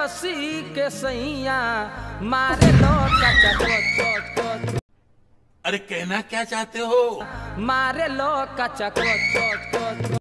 रस्सी के सैया मारे लो चाचा को। अरे कहना क्या चाहते हो? मारे लो कचको।